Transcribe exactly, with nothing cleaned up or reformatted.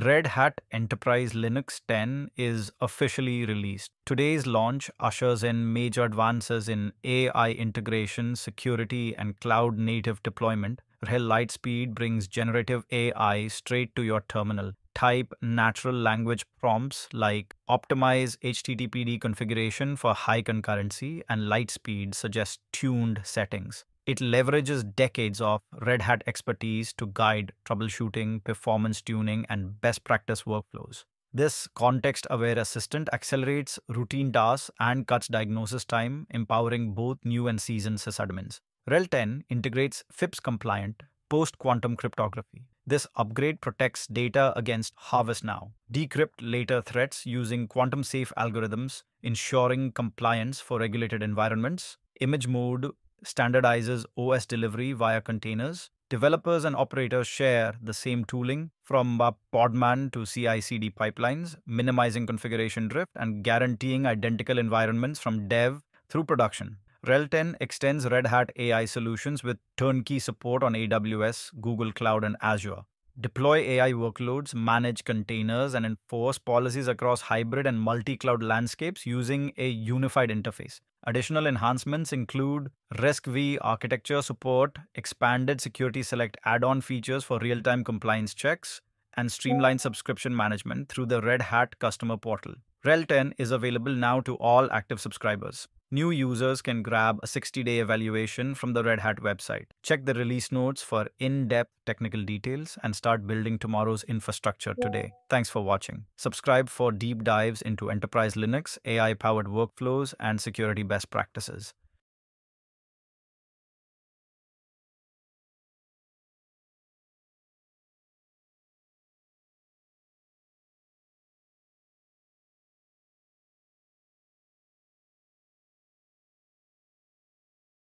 Red Hat Enterprise Linux ten is officially released. Today's launch ushers in major advances in A I integration, security, and cloud-native deployment. RHEL Lightspeed brings generative A I straight to your terminal. Type natural language prompts like optimize H T T P D configuration for high concurrency, and Lightspeed suggests tuned settings. It leverages decades of Red Hat expertise to guide troubleshooting, performance tuning, and best practice workflows. This context-aware assistant accelerates routine tasks and cuts diagnosis time, empowering both new and seasoned sysadmins. RHEL ten integrates FIPS-compliant post-quantum cryptography. This upgrade protects data against harvest now, decrypt later threats using quantum-safe algorithms, ensuring compliance for regulated environments. Image mode standardizes O S delivery via containers. Developers and operators share the same tooling, from Podman to C I C D pipelines, minimizing configuration drift and guaranteeing identical environments from dev through production. RHEL ten extends Red Hat A I solutions with turnkey support on A W S, Google Cloud, and Azure. Deploy A I workloads, manage containers, and enforce policies across hybrid and multi-cloud landscapes using a unified interface. Additional enhancements include RISC-V architecture support, expanded Security Select add-on features for real-time compliance checks, and streamlined subscription management through the Red Hat customer portal. RHEL ten is available now to all active subscribers. New users can grab a sixty-day evaluation from the Red Hat website. Check the release notes for in-depth technical details and start building tomorrow's infrastructure today. Thanks for watching. Subscribe for deep dives into enterprise Linux, A I-powered workflows, and security best practices.